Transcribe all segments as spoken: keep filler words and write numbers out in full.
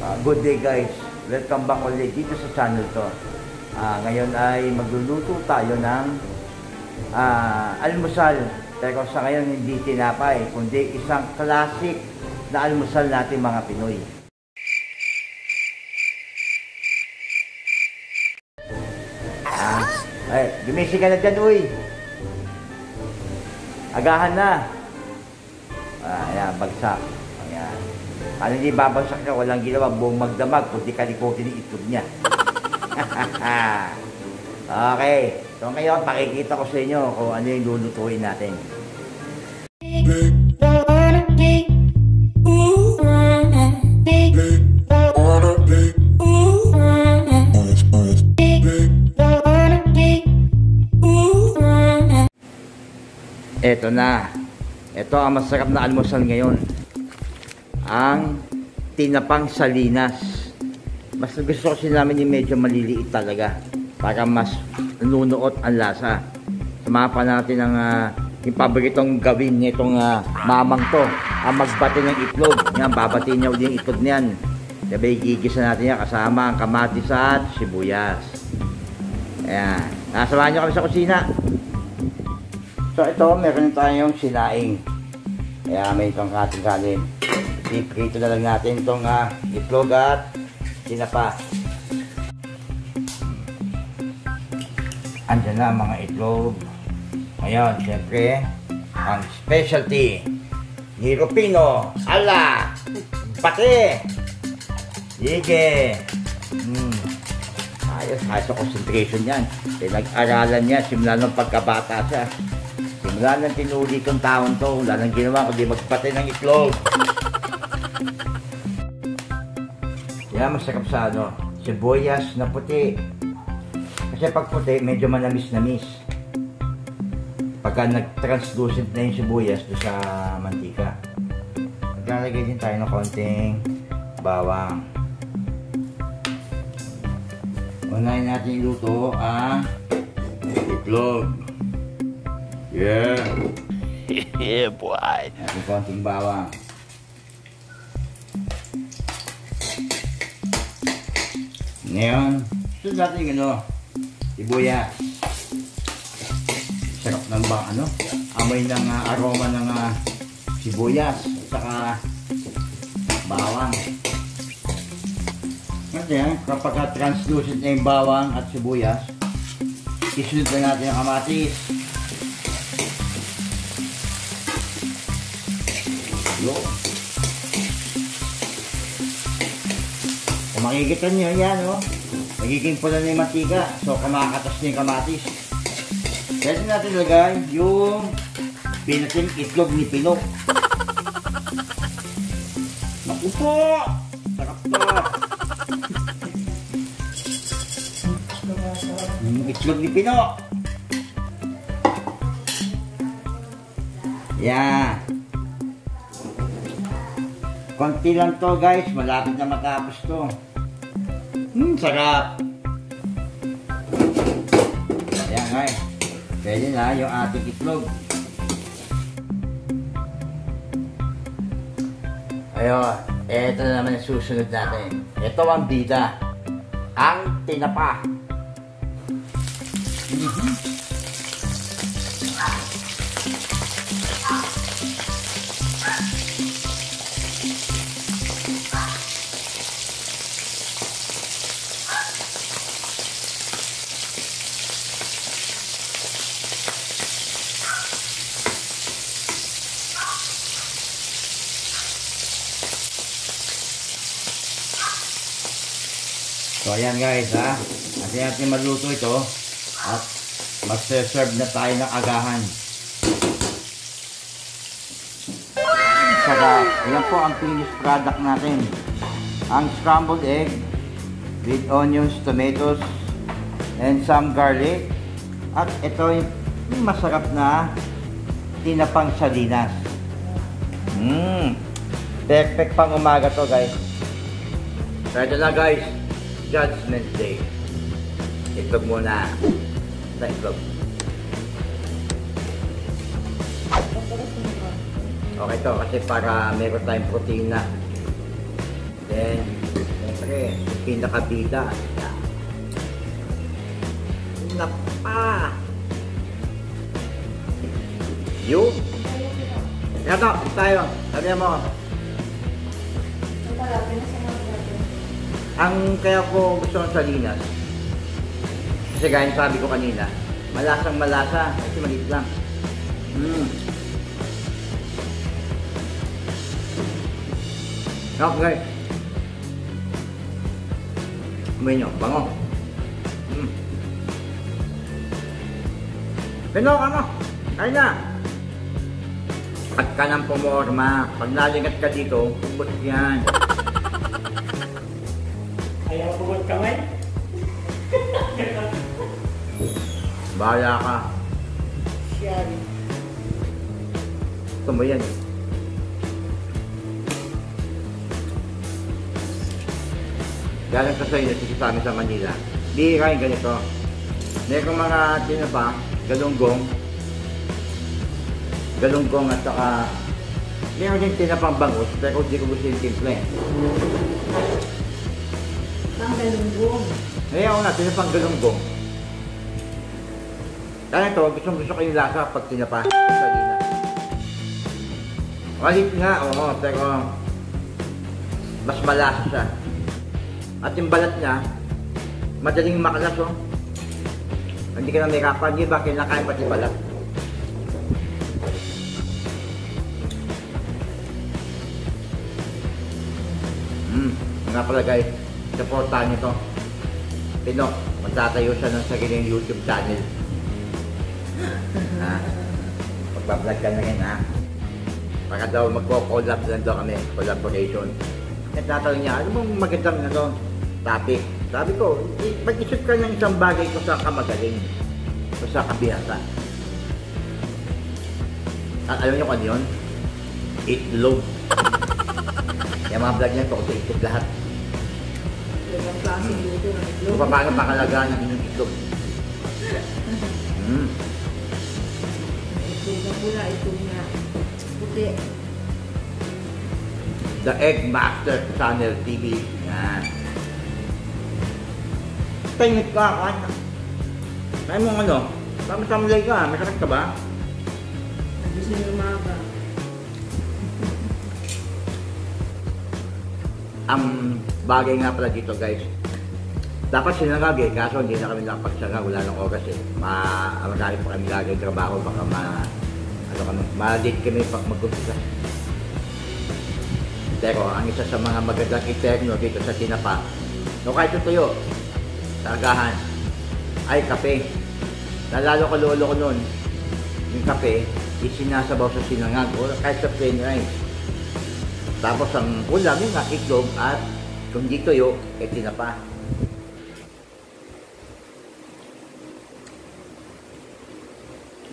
Uh, good day guys, welcome back ulit dito sa channel to. Uh, ngayon ay magluluto tayo ng uh, almusal. Pero sa ngayon hindi tinapay, kundi isang classic na almusal natin mga Pinoy. Uh, ay, gumising ka na dyan uy. Agahan na. Ah, ayan, bagsak. Ayan. Paano hindi babagsak na walang ginawa, buong magdamag, kundi kalikotin yung itlog niya. Okay. So ngayon, pakikita ko sa inyo kung ano yung lulutuin natin. Eto na. Ito ang masarap na almusal ngayon. Ang tinapang salinas. Mas gusto kasi namin yung medyo maliliit talaga. Para mas nunuot ang lasa. Sumapa natin ang uh, yung paboritong gawin nitong uh, mamang to. Ang magbati ng itlog. Yan, babati niya ulit yung itlog niyan. Sabi, gigisa natin yan kasama ang kamatis at sibuyas. Ayan. Nasamahan nyo kami sa kusina. So ito, meron tayong sinaing. Kaya may itong katin-kanin. Iprito na lang natin itong uh, itlog at tinapa. Andiyan na mga itlog. Ngayon, syempre, ang specialty ni Rupino. Ala! Pati! Sige! Hmm. Ayos, ayos sa concentration yan. Pinag-aralan niya, simula ng pagkabata siya. Wala nang tinuli kong taon to. Wala nang ginawa kundi magpatay ng itlog. Kaya masakap sa ano, sibuyas na puti. Kasi pag puti, medyo manamis-namis. Pagka nag-translucent na yung sibuyas doon sa mantika. Maglalagay din tayo ng konting bawang. Unahin natin iluto ang itlog. Yeah. Yeah, boy. Ang konting bawang. Ngayon, ito natin yung ano, sibuyas. Sarap ng ba, ano? Amoy ng uh, aroma ng uh, sibuyas at saka bawang. Kasi kapag translucent na yung bawang at sibuyas, isunod na natin yung kamatis. Yo. Kung makikita nyo, yan o. Oh. Magiging pula na yung matika. So, kumakatas na yung kamatis. Pwede natin lagay yung pinating itlog ni Pinok. Naku po! Sarap to! Yung itlog ni Pinok. Yan. Konti lang to guys, malapit na matapos to. Hmm, sarap! Ayan guys, pwede na yung ating itlog. Ayun, eto na naman ang susunod natin. Ito ang bida, ang tinapa. Mm-hmm. So ayan guys ha, kasi natin maluto ito at magse-serve na tayo ng agahan. Sarap! Ayan po ang finished product natin. Ang scrambled egg with onions, tomatoes, and some garlic. At ito yung masarap na tinapang salinas. Mmm! Perfect pang umaga to guys. Ready na guys! Judgment Day. Itlog muna. Sa itlog. Okay to kasi para meron tayong protein na. Then Siyempre, pinakabigas. Napa! Yung! Naka! Tayo! Sabihan mo! Ang kaya ko gusto ng salinas, kasi gaya sabi ko kanina, malasang malasa, kasi maliit lang. Mm. Okay. May nyo, bango. Mm. Pinok, ano? Kaya na! Pag ka ng pumorma, pag nalingat ka dito, pupot yan. Ayaw pupot kamay? Bahala ka. Siyari. Ito mo yan. Galang ka sa'yo, nasisabi sa Manila. Di kain ganito. May kong mga tinapa, galunggong, galunggong at saka mayroon din tinapang bangus, pero hindi ko gusto yung timple. Pang galunggong? Mayroon na, tinapang galunggong. Kaya ito, gusto gusto ko yung lasa pag tinapa. Malit nga, oo, pero mas malasa siya. At yung balat niya, madaling makalas, oh. Hindi ka na may kapal, di ba? Kinakain pati balat. Hmm, nga pala guys, supportahan nito. Pinok, magtatayo siya ng sariling YouTube channel. Ha? Magbablog ka na rin, ha? Para daw magko-collab lang daw kami, collaboration. Nagtatanong niya, ano bang magandang na to? Topic. Sabi ko, mag-isip ka ng isang bagay kung saan ka magaling, kung saan ka bihasa. At alam niyo kung ano yun? Eat Low. Yung mga vlog niya, tukot-ikot lahat. Kung paano pakalagaan yung inyong itlog. Ito pula, ito nga. Puti. The Egg Watcher Channel T V. Yan. Tingit ka, kaya. Kaya mo ano? Tama-tamlay ka, may karat ka ba? Nagising umaga. Ang bagay nga pala dito guys, dapat sinangag eh, kaso hindi na kami nakapagsanga, wala nang oras eh. Maraming pa kami gagawin trabaho, baka ma... ano kami, ma-date kami pag mag-umpisa. Pero ang isa sa mga magandang interno dito sa tinapa, no kahit tutuyo, tagahan ay kape. Nalalo ko lolo ko nun, yung kape isinasabaw sa sinangag o kahit sa plain rice. Tapos ang ulam yung nga itlog at kung di toyo eh tinapa.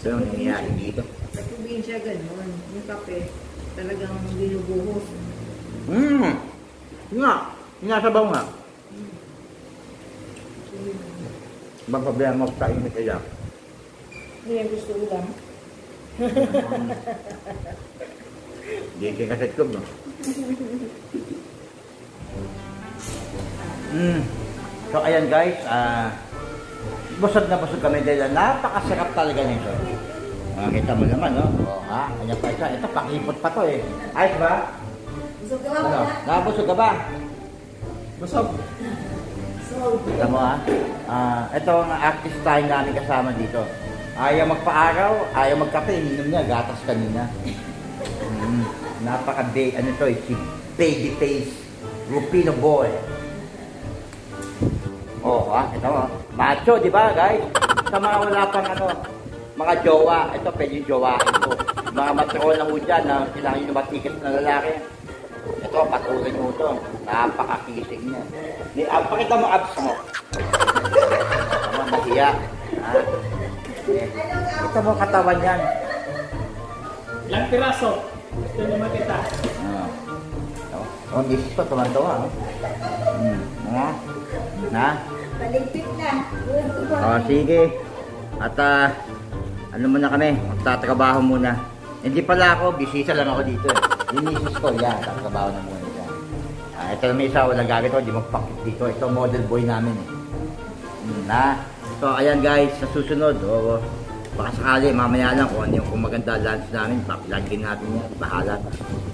Ito yung nangyayari dito sa probinsya, ganun yung kape talagang binubuhos. Hmm nga sinasabaw nga. Ibang problema mo sa inyo kaya? Hindi yung gusto ko lang. Hindi yung kaset ko, no? Mm. So ayan guys, uh, busog na busog kami dahil napakasarap talaga nito. Makita mo naman, no? O ha, kanya pa isa. Ito, pakipot pa to eh. Ayos ba? Busog ka ba? Ano? Nabusog ka ba? Busog. Kita mo ha, uh, ito ang artist tayo namin kasama dito. Ayaw magpa-araw, ayaw magkape, ininom niya, gatas kanina. Mm, napaka-bay, ano to eh, si baby face, Rupino boy. Oh ha, ito mo, macho di ba guys? Sa mga wala pang ano, mga jowa, ito pwede yung jowa ito. Mga matrona mo dyan na kailangan yung matikas na lalaki. Ito, patuloy mo ito. Napakakisig niya. May, ah, pakita mo abs mo. Tama, mahiya. Ah. Ito mo katawan yan. Ilang piraso. Gusto naman kita. Ah. Oh, ang isis pa, tumantawa. Hmm. Ha? Ha? Paligpit na. Oh, sige. At, uh, ano muna kami? Magtatrabaho muna. Hindi pala ako, bisita lang ako dito eh. Yung misis ko, yan, tapos kabaho na muna dyan. Ah, ito may isa, walang gamit ako, hindi magpakit dito. Ito model boy namin eh. Na, so ayan guys, sa susunod, oh, baka sakali, mamaya lang kung ano yung kung maganda lunch namin, papilagin natin yan, bahala.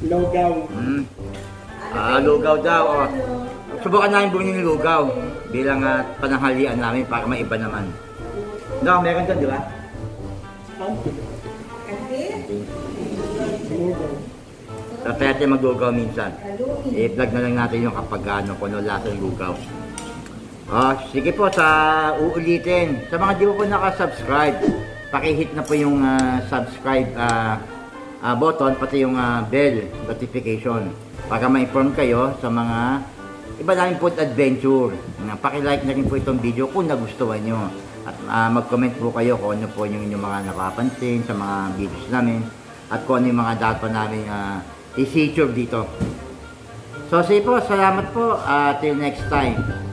Lugaw. Hmm. Ah, lugaw daw, oh. Subukan namin bumili ng lugaw bilang uh, pananghalian namin para maiba naman. No, meron dyan, di ba? So, kaya tayo maglugaw minsan. I-vlog na lang natin yung kapag ano, kung ano lasa ng lugaw. Oh, sige po, sa uulitin. Sa mga di po po nakasubscribe, pakihit na po yung uh, subscribe uh, uh, button, pati yung uh, bell notification. Para ma-inform kayo sa mga iba namin po adventure. Paki-like na rin po itong video kung nagustuhan nyo. At uh, mag-comment po kayo kung ano po yung inyong mga napapansin sa mga videos namin. At kung ano yung mga data namin uh, i-feature dito. So, sige po, salamat po. Uh, till next time.